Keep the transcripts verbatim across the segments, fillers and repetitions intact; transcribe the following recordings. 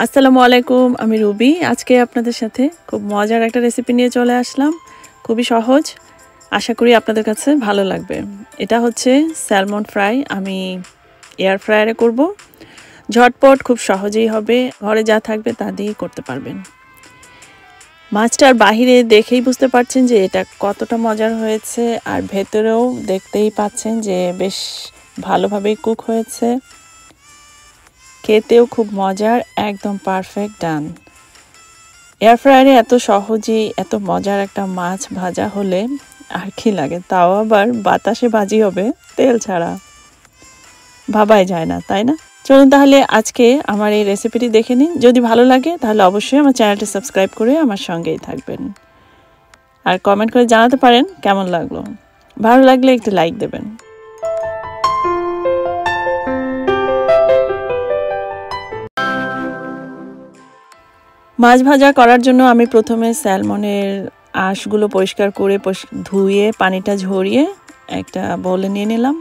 আসসালামু আলাইকুম, আমি রুবি। আজকে আপনাদের সাথে খুব মজার একটা রেসিপি নিয়ে চলে আসলাম, খুবই সহজ, আশা করি আপনাদের কাছে ভালো লাগবে। এটা হচ্ছে স্যালমন ফ্রাই, আমি এয়ার ফ্রায়ারে করব। ঝটপট খুব সহজেই হবে, ঘরে যা থাকবে তা দিয়ে করতে পারবেন। মাছটার বাহিরে দেখেই বুঝতে পারছেন যে এটা কতটা মজার হয়েছে, আর ভেতরেও দেখতেই পাচ্ছেন যে বেশ ভালোভাবেই কুক হয়েছে, খেতেও খুব মজার, একদম পারফেক্ট ডান। এয়ার ফ্রায়ারে এত সহজেই এত মজার একটা মাছ ভাজা হলে আর কি লাগে, তাও আবার বাতাসে ভাজি হবে তেল ছাড়া, ভাবাই যায় না, তাই না? চলুন তাহলে আজকে আমার এই রেসিপিটি দেখে নিন। যদি ভালো লাগে তাহলে অবশ্যই আমার চ্যানেলটি সাবস্ক্রাইব করে আমার সঙ্গেই থাকবেন, আর কমেন্ট করে জানাতে পারেন কেমন লাগলো। ভালো লাগলে একটু লাইক দেবেন। মাছ ভাজা করার জন্য আমি প্রথমে স্যালমনের আঁশগুলো পরিষ্কার করে ধুয়ে পানিটা ঝরিয়ে একটা বলে নিয়ে নিলাম।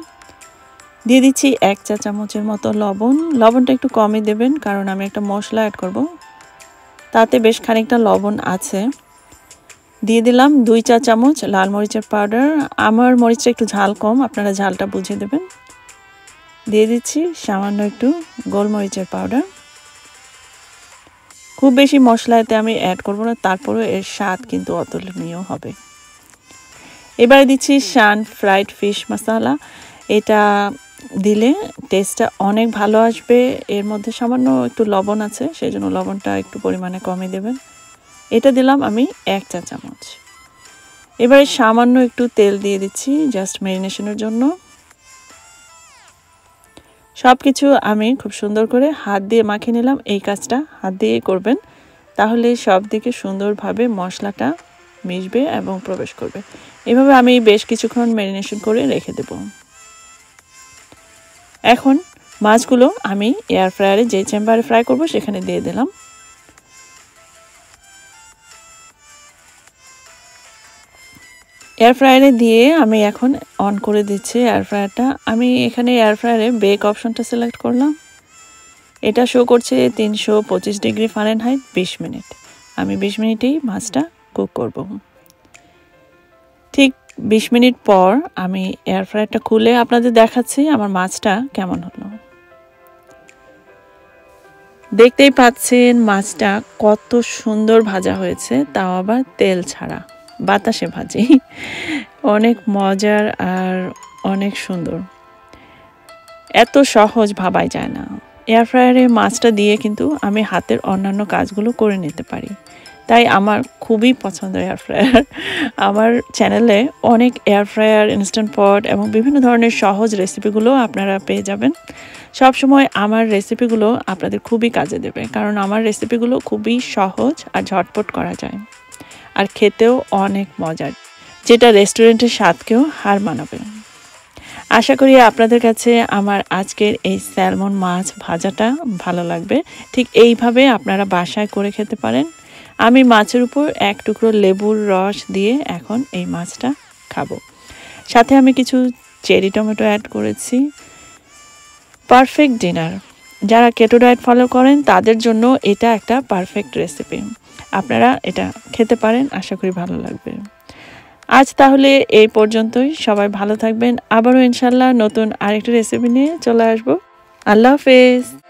দিয়ে দিচ্ছি এক চা চামচের মতো লবণ। লবণটা একটু কমই দেবেন, কারণ আমি একটা মশলা অ্যাড করব, তাতে বেশ খানিকটা লবণ আছে। দিয়ে দিলাম দুই চা চামচ লাল মরিচের পাউডার। আমার মরিচটা একটু ঝাল কম, আপনারা ঝালটা বুঝে দেবেন। দিয়ে দিচ্ছি সামান্য একটু গোলমরিচের পাউডার। খুব বেশি মশলাতে আমি অ্যাড করবো না, তারপরেও এর স্বাদ কিন্তু অতুলনীয় হবে। এবারে দিচ্ছি শান ফ্রাইড ফিশ মশলা। এটা দিলে টেস্টটা অনেক ভালো আসবে। এর মধ্যে সামান্য একটু লবণ আছে, সেই জন্য লবণটা একটু পরিমাণে কমই দেবেন। এটা দিলাম আমি এক চা চামচ। এবারে সামান্য একটু তেল দিয়ে দিচ্ছি জাস্ট ম্যারিনেশনের জন্য। সব কিছু আমি খুব সুন্দর করে হাত দিয়ে মাখিয়ে নিলাম। এই কাজটা হাত দিয়ে করবেন, তাহলে সব দিকে সুন্দরভাবে মশলাটা মিশবে এবং প্রবেশ করবে। এভাবে আমি বেশ কিছুক্ষণ ম্যারিনেশন করে রেখে দেব। এখন মাছগুলো আমি এয়ার ফ্রায়ারে যে চেম্বারে ফ্রাই করব সেখানে দিয়ে দিলাম। এয়ার ফ্রায়ারে দিয়ে আমি এখন অন করে দিচ্ছি এয়ার ফ্রায়ারটা। আমি এখানে এয়ার ফ্রায়ারে বেক অপশনটা সিলেক্ট করলাম। এটা শো করছে তিনশো পঁচিশ ডিগ্রি ফারেনহাইট বিশ মিনিট। আমি বিশ মিনিটেই মাছটা কুক করব। ঠিক বিশ মিনিট পর আমি এয়ার ফ্রায়ারটা খুলে আপনাদের দেখাচ্ছি আমার মাছটা কেমন হলো। দেখতেই পাচ্ছেন মাছটা কত সুন্দর ভাজা হয়েছে, তাও আবার তেল ছাড়া, বাতাসে ভাজি, অনেক মজার আর অনেক সুন্দর, এত সহজ ভাবাই যায় না। এয়ার ফ্রায়ারে মাছটা দিয়ে কিন্তু আমি হাতের অন্যান্য কাজগুলো করে নিতে পারি, তাই আমার খুবই পছন্দ এয়ার ফ্রায়ার। আমার চ্যানেলে অনেক এয়ার ফ্রায়ার, ইনস্ট্যান্ট পট এবং বিভিন্ন ধরনের সহজ রেসিপিগুলো আপনারা পেয়ে যাবেন। সবসময় আমার রেসিপিগুলো আপনাদের খুবই কাজে দেবে, কারণ আমার রেসিপিগুলো খুবই সহজ আর ঝটপট করা যায়, আর খেতেও অনেক মজার, যেটা রেস্টুরেন্টের স্বাদকেও হার মানাবে। আশা করি আপনাদের কাছে আমার আজকের এই স্যালমন মাছ ভাজাটা ভালো লাগবে। ঠিক এইভাবে আপনারা বাসায় করে খেতে পারেন। আমি মাছের উপর এক টুকরো লেবুর রস দিয়ে এখন এই মাছটা খাবো। সাথে আমি কিছু চেরি টমেটো অ্যাড করেছি। Perfect dinner. যারা কেটো ডায়েট ফলো করেন তাদের জন্য এটা একটা পারফেক্ট রেসিপি, আপনারা এটা খেতে পারেন, আশা করি ভালো লাগবে। আজ তাহলে এই পর্যন্তই, সবাই ভালো থাকবেন। আবারও ইনশাল্লাহ নতুন আরেকটা রেসিপি নিয়ে চলে আসবো। আল্লাহ হাফেজ।